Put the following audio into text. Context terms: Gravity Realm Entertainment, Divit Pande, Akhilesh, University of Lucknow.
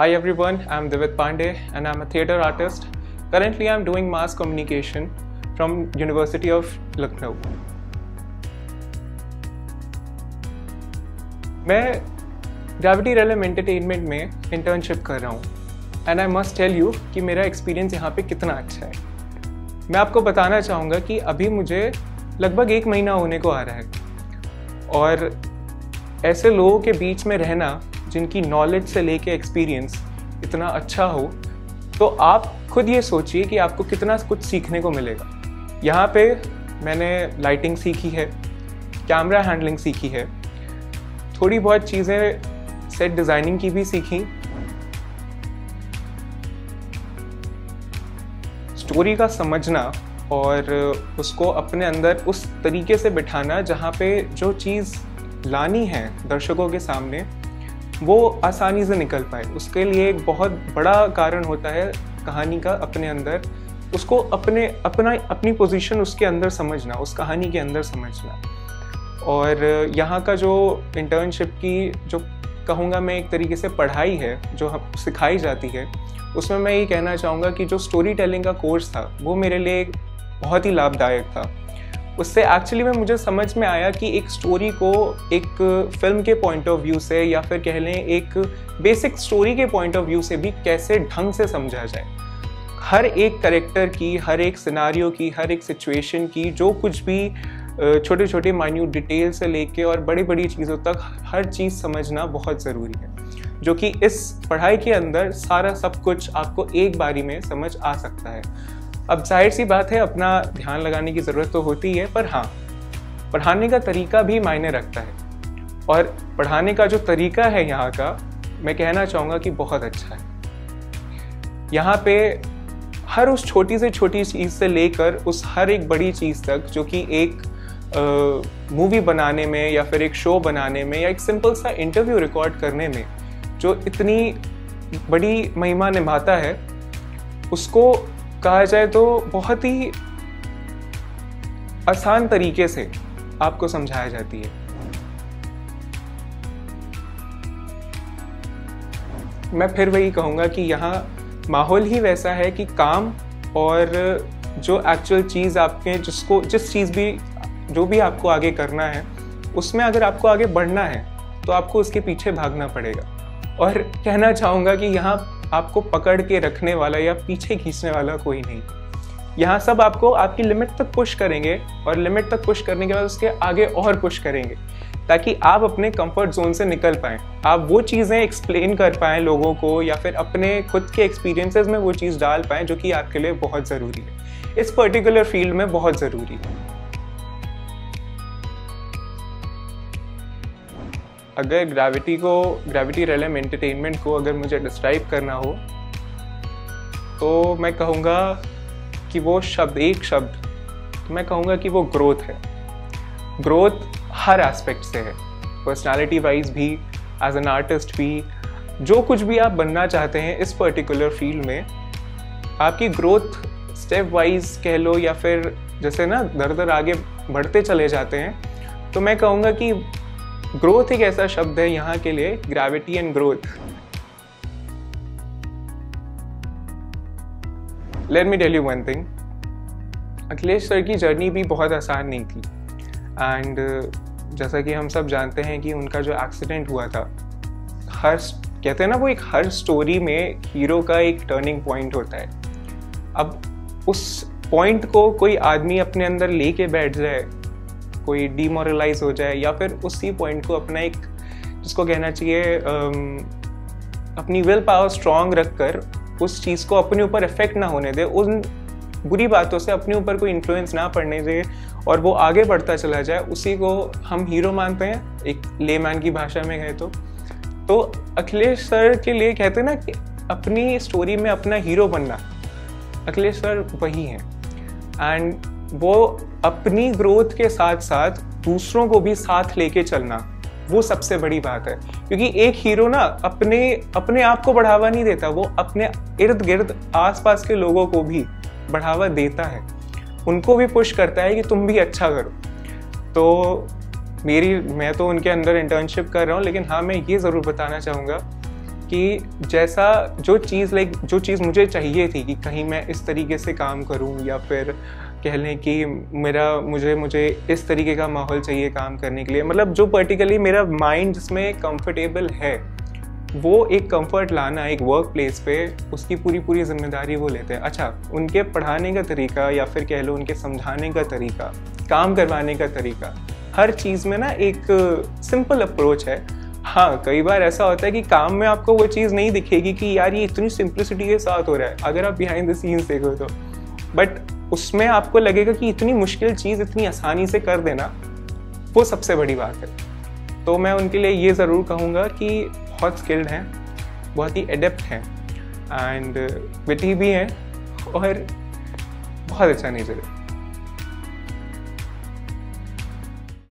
Hi everyone, I'm Divit Pande and I'm a theatre artist. Currently I'm doing mass communication from University of Lucknow. मैं gravity realm entertainment में internship कर रहा हूँ and I must tell you कि मेरा experience यहाँ पे कितना अच्छा है। मैं आपको बताना चाहूँगा कि अभी मुझे लगभग एक महीना होने को आ रहा है और ऐसे लोगों के बीच में रहना जिनकी नॉलेज से लेके एक्सपीरियंस इतना अच्छा हो, तो आप खुद ये सोचिए कि आपको कितना कुछ सीखने को मिलेगा। यहाँ पे मैंने लाइटिंग सीखी है, कैमरा हैंडलिंग सीखी है, थोड़ी बहुत चीज़ें सेट डिज़ाइनिंग की भी सीखी, स्टोरी का समझना और उसको अपने अंदर उस तरीके से बिठाना जहाँ पे जो चीज़ लानी है दर्शकों के सामने वो आसानी से निकल पाए। उसके लिए एक बहुत बड़ा कारण होता है कहानी का अपने अंदर, उसको अपनी पोजीशन उसके अंदर समझना, उस कहानी के अंदर समझना। और यहाँ का जो इंटर्नशिप की जो कहूँगा मैं एक तरीके से पढ़ाई है जो हम सिखाई जाती है, उसमें मैं ये कहना चाहूँगा कि जो स्टोरी टेलिंग का कोर्स था वो मेरे लिए बहुत ही लाभदायक था। उससे एक्चुअली में मुझे समझ में आया कि एक स्टोरी को एक फिल्म के पॉइंट ऑफ व्यू से या फिर कह लें एक बेसिक स्टोरी के पॉइंट ऑफ व्यू से भी कैसे ढंग से समझा जाए। हर एक कैरेक्टर की, हर एक सिनारियो की, हर एक सिचुएशन की जो कुछ भी छोटे छोटे माइन्यूट डिटेल से लेके और बड़ी बड़ी चीज़ों तक हर चीज़ समझना बहुत ज़रूरी है, जो कि इस पढ़ाई के अंदर सारा सब कुछ आपको एक बारी में समझ आ सकता है। अब जाहिर सी बात है अपना ध्यान लगाने की ज़रूरत तो होती है, पर हाँ पढ़ाने का तरीका भी मायने रखता है और पढ़ाने का जो तरीका है यहाँ का मैं कहना चाहूँगा कि बहुत अच्छा है। यहाँ पे हर उस छोटी से छोटी चीज़ से लेकर उस हर एक बड़ी चीज़ तक जो कि एक मूवी बनाने में या फिर एक शो बनाने में या एक सिंपल सा इंटरव्यू रिकॉर्ड करने में जो इतनी बड़ी महिमा निभाता है, उसको कहा जाए तो बहुत ही आसान तरीके से आपको समझाया जाती है। मैं फिर वही कहूँगा कि यहाँ माहौल ही वैसा है कि काम और जो एक्चुअल चीज़ आपके जो भी आपको आगे करना है उसमें अगर आपको आगे बढ़ना है तो आपको उसके पीछे भागना पड़ेगा। और कहना चाहूँगा कि यहाँ आपको पकड़ के रखने वाला या पीछे खींचने वाला कोई नहीं। यहाँ सब आपको आपकी लिमिट तक पुश करेंगे और लिमिट तक पुश करने के बाद उसके आगे और पुश करेंगे ताकि आप अपने कंफर्ट जोन से निकल पाएँ, आप वो चीज़ें एक्सप्लेन कर पाएँ लोगों को या फिर अपने खुद के एक्सपीरियंसेस में वो चीज़ डाल पाएँ जो कि आपके लिए बहुत ज़रूरी है, इस पर्टिकुलर फील्ड में बहुत ज़रूरी है। अगर ग्रेविटी रियलम एंटरटेनमेंट को अगर मुझे डिस्क्राइब करना हो तो मैं कहूँगा कि वो मैं कहूँगा कि वो ग्रोथ है। ग्रोथ हर एस्पेक्ट से है, पर्सनालिटी वाइज भी, एज एन आर्टिस्ट भी, जो कुछ भी आप बनना चाहते हैं इस पर्टिकुलर फील्ड में आपकी ग्रोथ स्टेप वाइज कह लो या फिर जैसे ना दर दर आगे बढ़ते चले जाते हैं, तो मैं कहूँगा कि ग्रोथ एक ऐसा शब्द है यहाँ के लिए, gravity and growth. Let me tell you one thing, Akhilesh sir की जर्नी भी बहुत आसान नहीं थी एंड जैसा कि हम सब जानते हैं कि उनका जो एक्सीडेंट हुआ था, हर कहते हैं ना वो एक हर स्टोरी में हीरो का एक टर्निंग पॉइंट होता है। अब उस पॉइंट को कोई आदमी अपने अंदर लेके बैठ जाए, कोई डीमोरलाइज हो जाए या फिर उसी पॉइंट को अपना एक जिसको कहना चाहिए अपनी विल पावर स्ट्रांग रखकर उस चीज़ को अपने ऊपर इफेक्ट ना होने दे, उन बुरी बातों से अपने ऊपर कोई इन्फ्लुएंस ना पड़ने दे और वो आगे बढ़ता चला जाए, उसी को हम हीरो मानते हैं एक लेमैन की भाषा में कहे तो अखिलेश सर के लिए कहते हैं ना कि अपनी स्टोरी में अपना हीरो बनना, अखिलेश सर वही हैं एंड वो अपनी ग्रोथ के साथ साथ दूसरों को भी साथ लेके चलना वो सबसे बड़ी बात है। क्योंकि एक हीरो ना अपने आप को बढ़ावा नहीं देता, वो अपने इर्द गिर्द आसपास के लोगों को भी बढ़ावा देता है, उनको भी पुश करता है कि तुम भी अच्छा करो। तो मैं तो उनके अंदर इंटर्नशिप कर रहा हूँ, लेकिन हाँ मैं ये ज़रूर बताना चाहूँगा कि जैसा जो चीज़ मुझे चाहिए थी कि कहीं मैं इस तरीके से काम करूं या फिर कह लें कि मुझे इस तरीके का माहौल चाहिए काम करने के लिए, मतलब जो पर्टिकुलरली मेरा माइंड जिसमें कंफर्टेबल है वो एक कंफर्ट लाना एक वर्क प्लेस पे उसकी पूरी जिम्मेदारी वो लेते हैं। अच्छा, उनके पढ़ाने का तरीका या फिर कह लो उनके समझाने का तरीका, काम करवाने का तरीका, हर चीज़ में ना एक सिंपल अप्रोच है। हाँ, कई बार ऐसा होता है कि काम में आपको वो चीज़ नहीं दिखेगी कि यार ये इतनी सिंपलिसिटी के साथ हो रहा है अगर आप बिहाइंड द सीन्स देखो तो, बट उसमें आपको लगेगा कि इतनी मुश्किल चीज़ इतनी आसानी से कर देना वो सबसे बड़ी बात है। तो मैं उनके लिए ये ज़रूर कहूँगा कि बहुत स्किल्ड हैं, बहुत ही एडेप्ट हैं एंड विटी भी हैं और बहुत अच्छा नेचर है।